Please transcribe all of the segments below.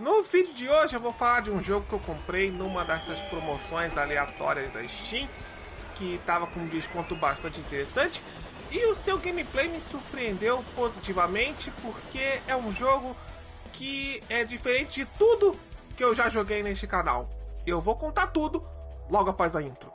No vídeo de hoje eu vou falar de um jogo que eu comprei numa dessas promoções aleatórias da Steam, que estava com um desconto bastante interessante, e o seu gameplay me surpreendeu positivamente, porque é um jogo que é diferente de tudo que eu já joguei neste canal. Eu vou contar tudo logo após a intro.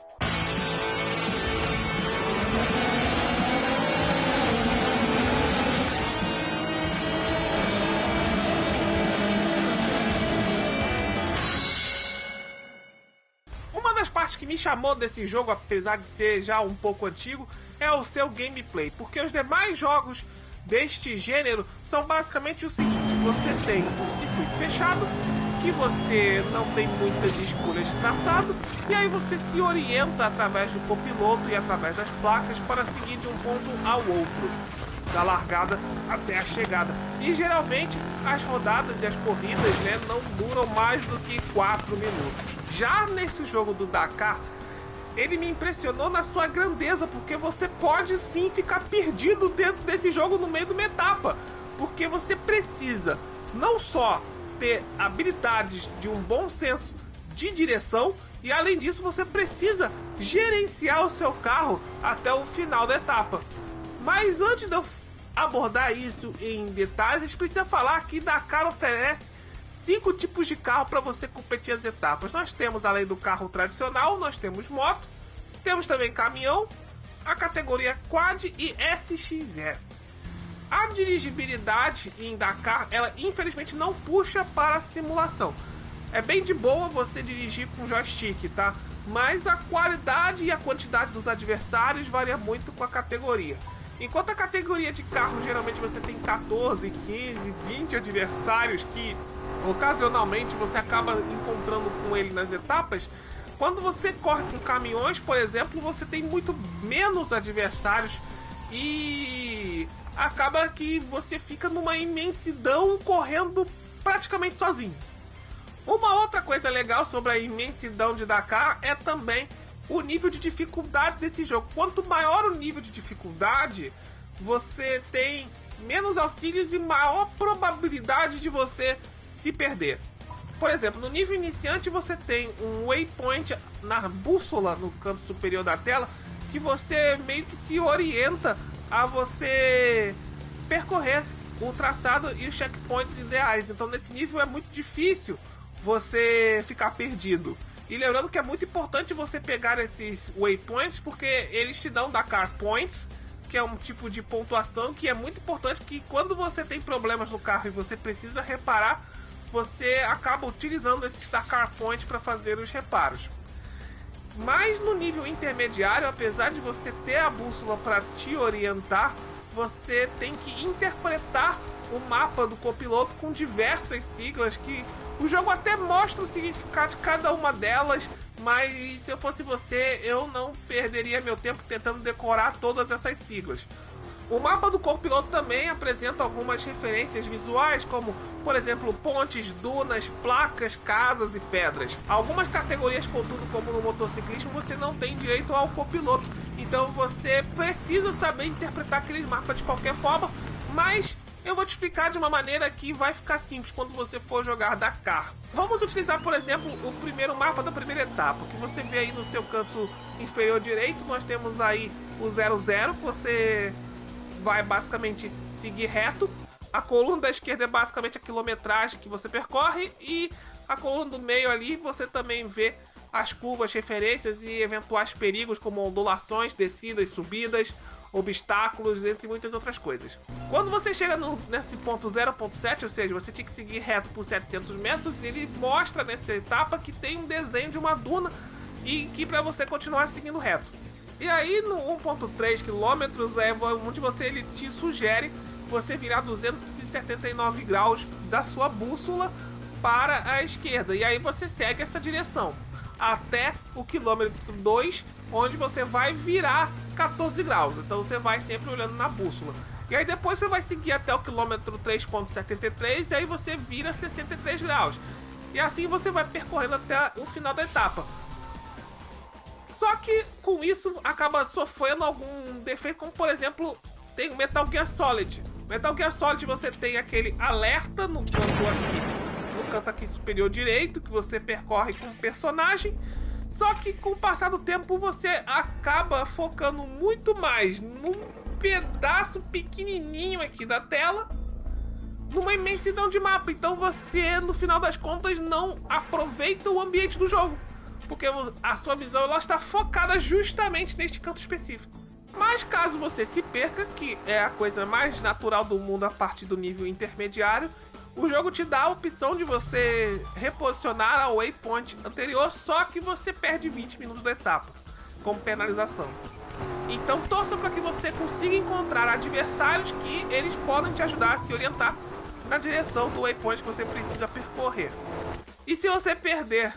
Que me chamou desse jogo, apesar de ser já um pouco antigo, é o seu gameplay, porque os demais jogos deste gênero são basicamente o seguinte: você tem um circuito fechado, que você não tem muitas escolhas de traçado, e aí você se orienta através do copiloto e através das placas para seguir de um ponto ao outro, da largada até a chegada. E geralmente as rodadas e as corridas, né, não duram mais do que 4 minutos. Já nesse jogo do Dakar, ele me impressionou na sua grandeza, porque você pode sim ficar perdido dentro desse jogo no meio de uma etapa, porque você precisa não só ter habilidades de um bom senso de direção, e além disso você precisa gerenciar o seu carro até o final da etapa. Mas antes de eu abordar isso em detalhes, a gente precisa falar que Dakar oferece 5 tipos de carro para você competir as etapas. Nós temos, além do carro tradicional, nós temos moto, temos também caminhão, a categoria Quad e SXS. A dirigibilidade em Dakar, ela infelizmente não puxa para a simulação. É bem de boa você dirigir com joystick, tá? Mas a qualidade e a quantidade dos adversários varia muito com a categoria. Enquanto a categoria de carro, geralmente você tem 14, 15, 20 adversários que ocasionalmente você acaba encontrando com ele nas etapas. Quando você corre com caminhões, por exemplo, você tem muito menos adversários e acaba que você fica numa imensidão correndo praticamente sozinho. Uma outra coisa legal sobre a imensidão de Dakar é também o nível de dificuldade desse jogo. Quanto maior o nível de dificuldade, você tem menos auxílios e maior probabilidade de você se perder. Por exemplo, no nível iniciante você tem um waypoint na bússola no canto superior da tela, que você meio que se orienta a você percorrer o traçado e os checkpoints ideais. Então nesse nível é muito difícil você ficar perdido. E lembrando que é muito importante você pegar esses waypoints, porque eles te dão Dakar Points, que é um tipo de pontuação que é muito importante, que quando você tem problemas no carro e você precisa reparar, você acaba utilizando esses Dakar Points para fazer os reparos. Mas no nível intermediário, apesar de você ter a bússola para te orientar, você tem que interpretar o mapa do copiloto com diversas siglas, que o jogo até mostra o significado de cada uma delas, mas se eu fosse você, eu não perderia meu tempo tentando decorar todas essas siglas. O mapa do copiloto também apresenta algumas referências visuais, como, por exemplo, pontes, dunas, placas, casas e pedras. Algumas categorias, contudo, como no motociclismo, você não tem direito ao copiloto, então você precisa saber interpretar aquele mapa de qualquer forma, mas eu vou te explicar de uma maneira que vai ficar simples quando você for jogar Dakar. Vamos utilizar, por exemplo, o primeiro mapa da primeira etapa, que você vê aí no seu canto inferior direito. Nós temos aí o 00, você vai basicamente seguir reto. A coluna da esquerda é basicamente a quilometragem que você percorre, e a coluna do meio ali você também vê as curvas, referências e eventuais perigos, como ondulações, descidas, subidas, obstáculos, entre muitas outras coisas. Quando você chega nesse ponto 0.7, ou seja, você tinha que seguir reto por 700 metros, ele mostra nessa etapa que tem um desenho de uma duna e que para você continuar seguindo reto. E aí no 1.3 quilômetros é onde ele te sugere você virar 279 graus da sua bússola para a esquerda, e aí você segue essa direção até o quilômetro 2, onde você vai virar 14 graus. Então você vai sempre olhando na bússola. E aí depois você vai seguir até o quilômetro 3.73, e aí você vira 63 graus. E assim você vai percorrendo até o final da etapa. Só que com isso acaba sofrendo algum defeito, como por exemplo, tem o Metal Gear Solid. Você tem aquele alerta no canto aqui no canto aqui superior direito, que você percorre com o personagem. Só que com o passar do tempo você acaba focando muito mais num pedaço pequenininho aqui da tela, numa imensidão de mapa. Então você, no final das contas, não aproveita o ambiente do jogo, porque a sua visão ela está focada justamente neste canto específico. Mas caso você se perca, que é a coisa mais natural do mundo a partir do nível intermediário, o jogo te dá a opção de você reposicionar ao waypoint anterior, só que você perde 20 minutos da etapa, como penalização. Então torça para que você consiga encontrar adversários que eles podem te ajudar a se orientar na direção do waypoint que você precisa percorrer. E se você perder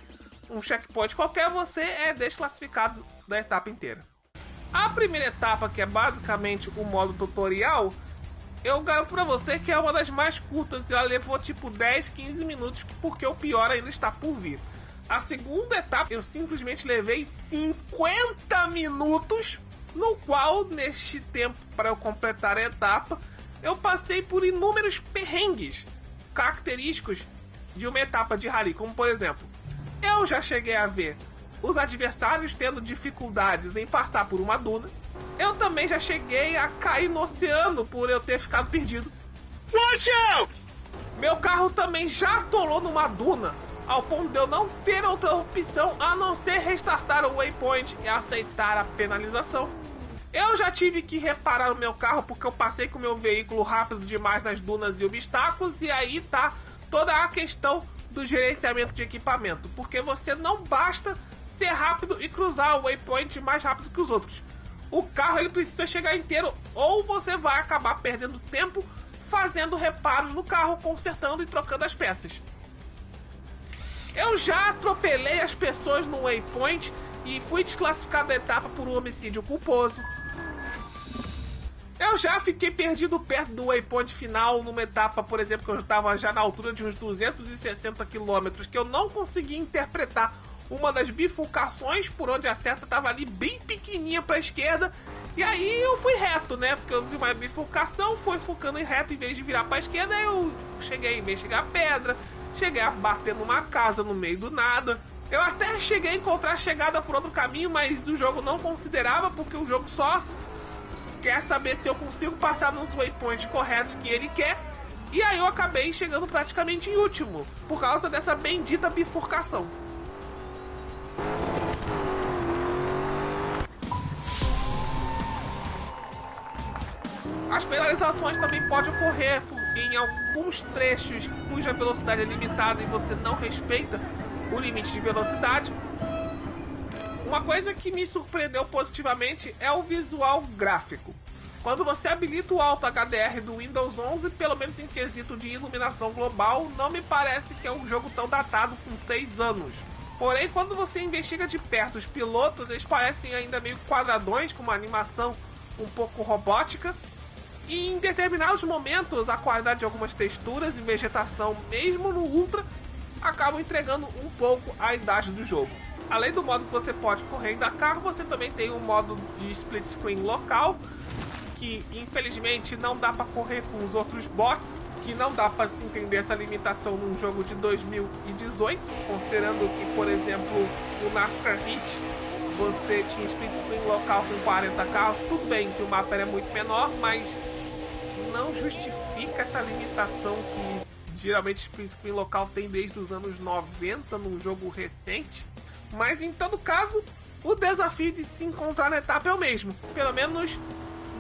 um checkpoint qualquer, você é desclassificado da etapa inteira. A primeira etapa, que é basicamente o modo tutorial, eu garanto pra você que é uma das mais curtas. Ela levou tipo 10, 15 minutos, porque o pior ainda está por vir. A segunda etapa, eu simplesmente levei 50 minutos, no qual, neste tempo, para eu completar a etapa, eu passei por inúmeros perrengues característicos de uma etapa de rally. Como, por exemplo, eu já cheguei a ver os adversários tendo dificuldades em passar por uma duna. Eu também já cheguei a cair no oceano por eu ter ficado perdido. Watch out! Meu carro também já atolou numa duna, ao ponto de eu não ter outra opção a não ser restartar o waypoint e aceitar a penalização. Eu já tive que reparar o meu carro porque eu passei com o meu veículo rápido demais nas dunas e obstáculos. E aí tá toda a questão do gerenciamento de equipamento, porque você não basta ser rápido e cruzar o waypoint mais rápido que os outros. O carro ele precisa chegar inteiro, ou você vai acabar perdendo tempo fazendo reparos no carro, consertando e trocando as peças. Eu já atropelei as pessoas no waypoint e fui desclassificado da etapa por um homicídio culposo. Eu já fiquei perdido perto do waypoint final numa etapa, por exemplo, que eu estava já na altura de uns 260 km, que eu não consegui interpretar uma das bifurcações por onde a seta estava ali bem pequenininha para a esquerda. E aí eu fui reto, né? Porque eu vi uma bifurcação, foi focando em reto em vez de virar para a esquerda. Eu cheguei a investigar pedra, cheguei a bater numa casa no meio do nada. Eu até cheguei a encontrar a chegada por outro caminho, mas o jogo não considerava, porque o jogo só quer saber se eu consigo passar nos waypoints corretos que ele quer. E aí eu acabei chegando praticamente em último, por causa dessa bendita bifurcação. As penalizações também podem ocorrer em alguns trechos cuja velocidade é limitada e você não respeita o limite de velocidade. Uma coisa que me surpreendeu positivamente é o visual gráfico. Quando você habilita o Alto HDR do Windows 11, pelo menos em quesito de iluminação global, não me parece que é um jogo tão datado com 6 anos. Porém, quando você investiga de perto os pilotos, eles parecem ainda meio quadradões, com uma animação um pouco robótica. E em determinados momentos, a qualidade de algumas texturas e vegetação, mesmo no Ultra, acabam entregando um pouco a idade do jogo. Além do modo que você pode correr em Dakar, você também tem um modo de split screen local, que infelizmente não dá para correr com os outros bots, que não dá para se entender essa limitação num jogo de 2018, considerando que, por exemplo, o NASCAR Heat, você tinha split screen local com 40 carros. Tudo bem que o mapa era muito menor, mas não justifica essa limitação que geralmente split screen local tem desde os anos 90 num jogo recente. Mas em todo caso, o desafio de se encontrar na etapa é o mesmo. Pelo menos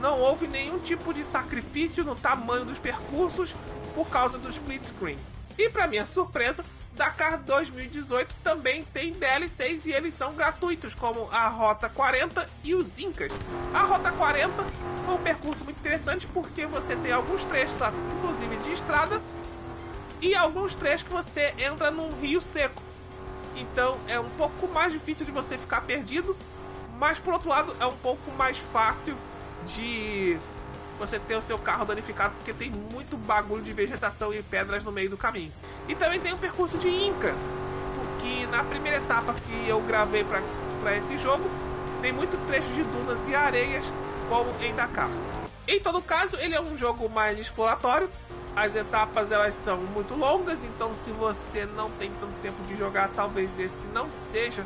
não houve nenhum tipo de sacrifício no tamanho dos percursos por causa do split screen. E para minha surpresa, Dakar 2018 também tem DLCs e eles são gratuitos, como a Rota 40 e os Incas. A Rota 40 foi um percurso muito interessante porque você tem alguns trechos, inclusive de estrada, e alguns trechos que você entra num rio seco. Então é um pouco mais difícil de você ficar perdido, mas por outro lado é um pouco mais fácil de você ter o seu carro danificado, porque tem muito bagulho de vegetação e pedras no meio do caminho. E também tem o percurso de Inca, porque na primeira etapa que eu gravei para esse jogo, tem muito trecho de dunas e areias, como em Dakar. Em todo caso, ele é um jogo mais exploratório, As etapas elas são muito longas, então se você não tem tanto tempo de jogar, talvez esse não seja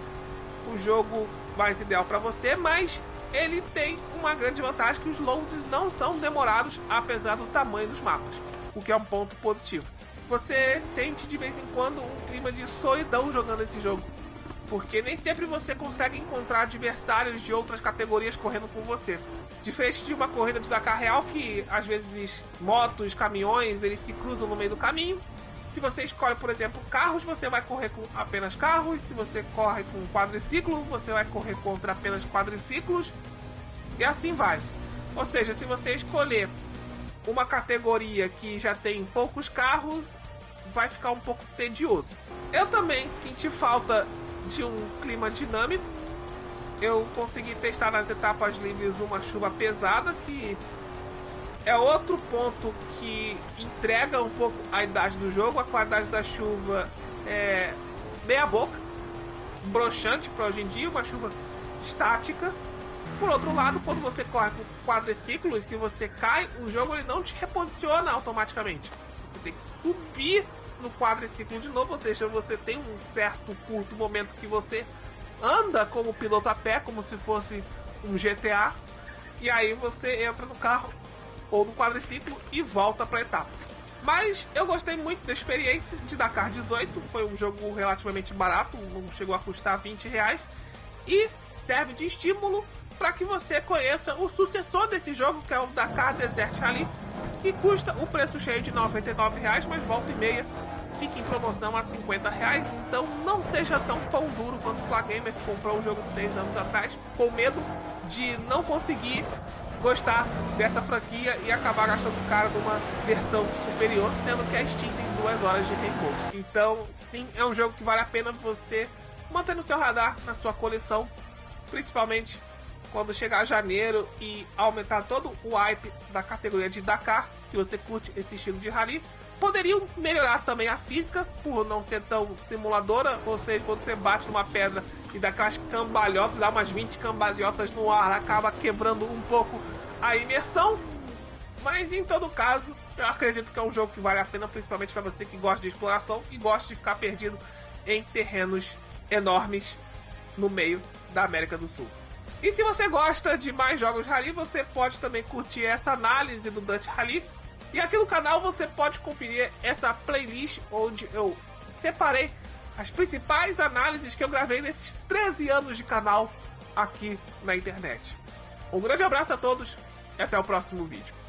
o jogo mais ideal para você, mas ele tem uma grande vantagem que os loads não são demorados, apesar do tamanho dos mapas, o que é um ponto positivo. Você sente de vez em quando um clima de solidão jogando esse jogo, porque nem sempre você consegue encontrar adversários de outras categorias correndo com você. Diferente de uma corrida de Dakar Real, que às vezes motos, caminhões, eles se cruzam no meio do caminho. Se você escolhe, por exemplo, carros, você vai correr com apenas carros. Se você corre com quadriciclo, você vai correr contra apenas quadriciclos. E assim vai. Ou seja, se você escolher uma categoria que já tem poucos carros, vai ficar um pouco tedioso. Eu também senti falta de um clima dinâmico. Eu consegui testar nas etapas livres uma chuva pesada, que é outro ponto que entrega um pouco a idade do jogo. A qualidade da chuva é meia boca, broxante para hoje em dia, uma chuva estática. Por outro lado, quando você corre com quadriciclo e se você cai, o jogo ele não te reposiciona automaticamente. Você tem que subir no quadriciclo de novo, ou seja, você tem um certo curto momento que você anda como piloto a pé, como se fosse um GTA, e aí você entra no carro ou no quadriciclo e volta para a etapa. Mas eu gostei muito da experiência de Dakar 18, foi um jogo relativamente barato, não chegou a custar R$20, e serve de estímulo para que você conheça o sucessor desse jogo, que é o Dakar Desert Rally, que custa o preço cheio de R$99, mas volta e meia fica em promoção a R$50, então não seja tão pão duro quanto o Flagamer, que comprou um jogo de 6 anos atrás com medo de não conseguir gostar dessa franquia e acabar gastando caro numa versão superior, sendo que a Steam tem 2 horas de reembolso. Então sim, é um jogo que vale a pena você manter no seu radar, na sua coleção, principalmente quando chegar janeiro e aumentar todo o hype da categoria de Dakar. Se você curte esse estilo de rally, poderiam melhorar também a física, por não ser tão simuladora, ou seja, quando você bate numa pedra e dá aquelas cambalhotas, dá umas 20 cambalhotas no ar, acaba quebrando um pouco a imersão. Mas em todo caso, eu acredito que é um jogo que vale a pena, principalmente para você que gosta de exploração e gosta de ficar perdido em terrenos enormes no meio da América do Sul. E se você gosta de mais jogos rally, você pode também curtir essa análise do Dutch Rally. E aqui no canal você pode conferir essa playlist onde eu separei as principais análises que eu gravei nesses 13 anos de canal aqui na internet. Um grande abraço a todos e até o próximo vídeo.